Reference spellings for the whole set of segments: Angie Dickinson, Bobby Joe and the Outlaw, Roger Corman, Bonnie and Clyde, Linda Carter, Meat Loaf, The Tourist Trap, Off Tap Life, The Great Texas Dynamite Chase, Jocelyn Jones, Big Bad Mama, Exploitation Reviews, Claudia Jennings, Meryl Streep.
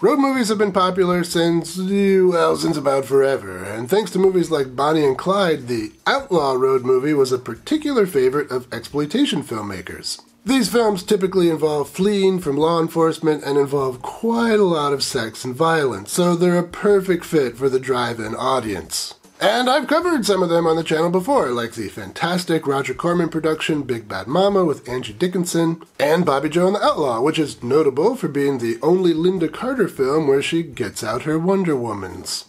Road movies have been popular since, well, since about forever, and thanks to movies like Bonnie and Clyde, the Outlaw road movie was a particular favorite of exploitation filmmakers. These films typically involve fleeing from law enforcement and involve quite a lot of sex and violence, so they're a perfect fit for the drive-in audience. And I've covered some of them on the channel before, like the fantastic Roger Corman production Big Bad Mama with Angie Dickinson, and Bobby Joe and the Outlaw, which is notable for being the only Linda Carter film where she gets out her Wonder Womans.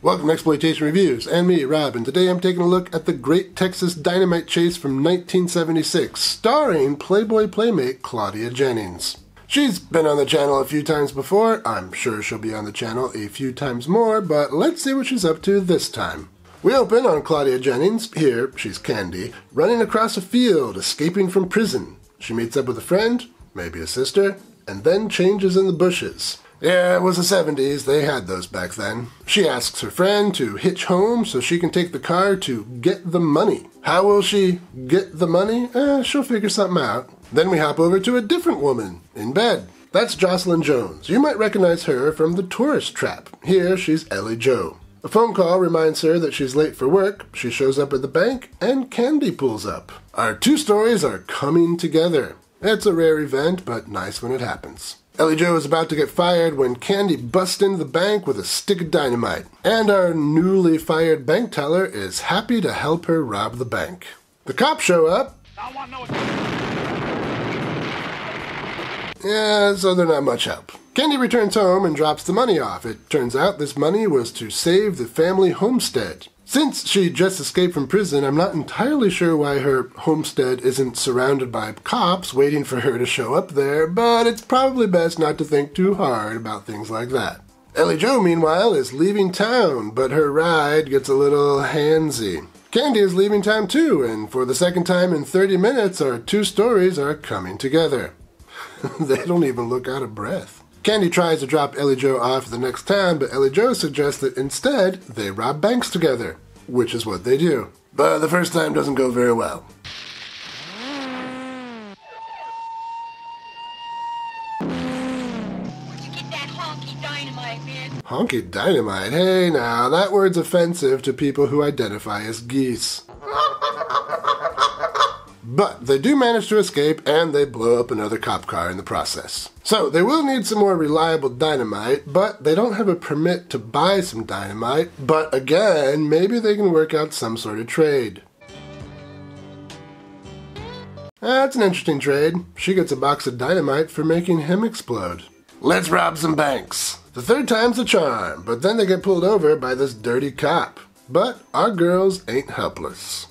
Welcome to Exploitation Reviews, and me, Rob, and today I'm taking a look at The Great Texas Dynamite Chase from 1976, starring Playboy playmate Claudia Jennings. She's been on the channel a few times before. I'm sure she'll be on the channel a few times more, but let's see what she's up to this time. We open on Claudia Jennings, here she's Candy, running across a field, escaping from prison. She meets up with a friend, maybe a sister, and then changes in the bushes. Yeah, it was the 70s, they had those back then. She asks her friend to hitch home so she can take the car to get the money. How will she get the money? She'll figure something out. Then we hop over to a different woman, in bed. That's Jocelyn Jones. You might recognize her from The Tourist Trap. Here, she's Ellie Jo. A phone call reminds her that she's late for work, she shows up at the bank, and Candy pulls up. Our two stories are coming together. It's a rare event, but nice when it happens. Ellie Jo is about to get fired when Candy busts into the bank with a stick of dynamite, and our newly fired bank teller is happy to help her rob the bank. The cops show up. Yeah, so they're not much help. Candy returns home and drops the money off. It turns out this money was to save the family homestead. Since she just escaped from prison, I'm not entirely sure why her homestead isn't surrounded by cops waiting for her to show up there, but it's probably best not to think too hard about things like that. Ellie Jo, meanwhile, is leaving town, but her ride gets a little handsy. Candy is leaving town too, and for the second time in 30 minutes, our two stories are coming together. They don't even look out of breath. Candy tries to drop Ellie Jo off the next town, but Ellie Jo suggests that instead, they rob banks together, which is what they do. But the first time doesn't go very well. Where'd you get that honky dynamite, man? Honky dynamite? Hey now, that word's offensive to people who identify as geese. But they do manage to escape, and they blow up another cop car in the process. So they will need some more reliable dynamite, but they don't have a permit to buy some dynamite. But again, maybe they can work out some sort of trade. That's an interesting trade. She gets a box of dynamite for making him explode. Let's rob some banks. The third time's the charm, but then they get pulled over by this dirty cop. But our girls ain't helpless.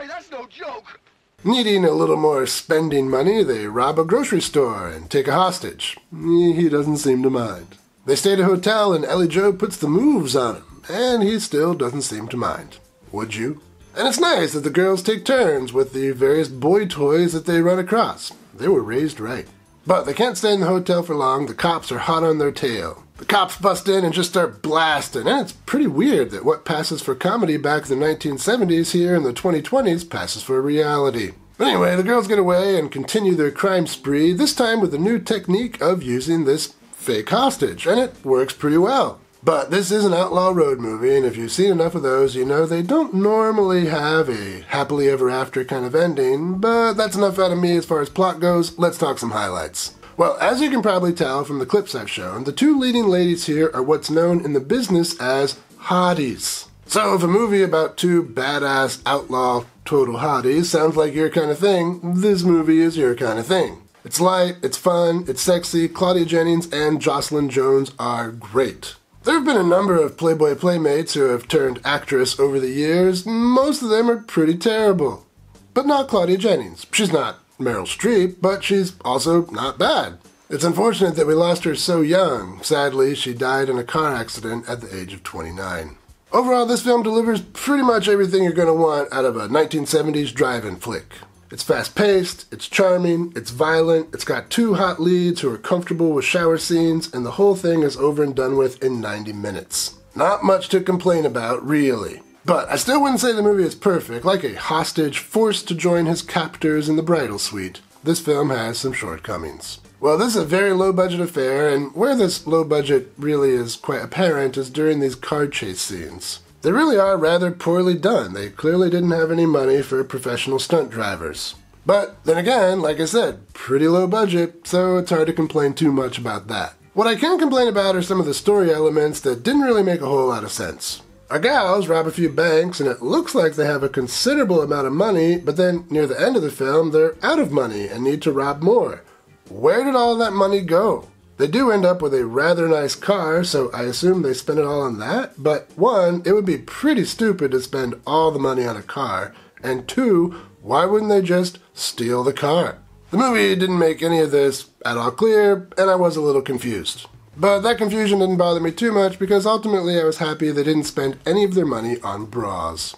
Hey, that's no joke! Needing a little more spending money, they rob a grocery store and take a hostage. He doesn't seem to mind. They stay at a hotel and Ellie Jo puts the moves on him, and he still doesn't seem to mind. Would you? And it's nice that the girls take turns with the various boy toys that they run across. They were raised right. But they can't stay in the hotel for long, the cops are hot on their tail. The cops bust in and just start blasting, and it's pretty weird that what passes for comedy back in the 1970s here in the 2020s passes for reality. But anyway, the girls get away and continue their crime spree, this time with a new technique of using this fake hostage, and it works pretty well. But this is an outlaw road movie, and if you've seen enough of those, you know they don't normally have a happily ever after kind of ending, but that's enough out of me as far as plot goes. Let's talk some highlights. Well, as you can probably tell from the clips I've shown, the two leading ladies here are what's known in the business as hotties. So if a movie about two badass outlaw total hotties sounds like your kind of thing, this movie is your kind of thing. It's light, it's fun, it's sexy, Claudia Jennings and Jocelyn Jones are great. There have been a number of Playboy playmates who have turned actress over the years. Most of them are pretty terrible. But not Claudia Jennings. She's not Meryl Streep, but she's also not bad. It's unfortunate that we lost her so young. Sadly, she died in a car accident at the age of 29. Overall, this film delivers pretty much everything you're going to want out of a 1970s drive-in flick. It's fast-paced, it's charming, it's violent, it's got two hot leads who are comfortable with shower scenes, and the whole thing is over and done with in 90 minutes. Not much to complain about, really. But I still wouldn't say the movie is perfect. Like a hostage forced to join his captors in the bridal suite, this film has some shortcomings. Well, this is a very low-budget affair, and where this low budget really is quite apparent is during these car chase scenes. They really are rather poorly done. They clearly didn't have any money for professional stunt drivers. But then again, like I said, pretty low budget, so it's hard to complain too much about that. What I can complain about are some of the story elements that didn't really make a whole lot of sense. Our gals rob a few banks, and it looks like they have a considerable amount of money, but then near the end of the film, they're out of money and need to rob more. Where did all that money go? They do end up with a rather nice car, so I assume they spent it all on that, but one, it would be pretty stupid to spend all the money on a car, and two, why wouldn't they just steal the car? The movie didn't make any of this at all clear, and I was a little confused. But that confusion didn't bother me too much because ultimately I was happy they didn't spend any of their money on bras.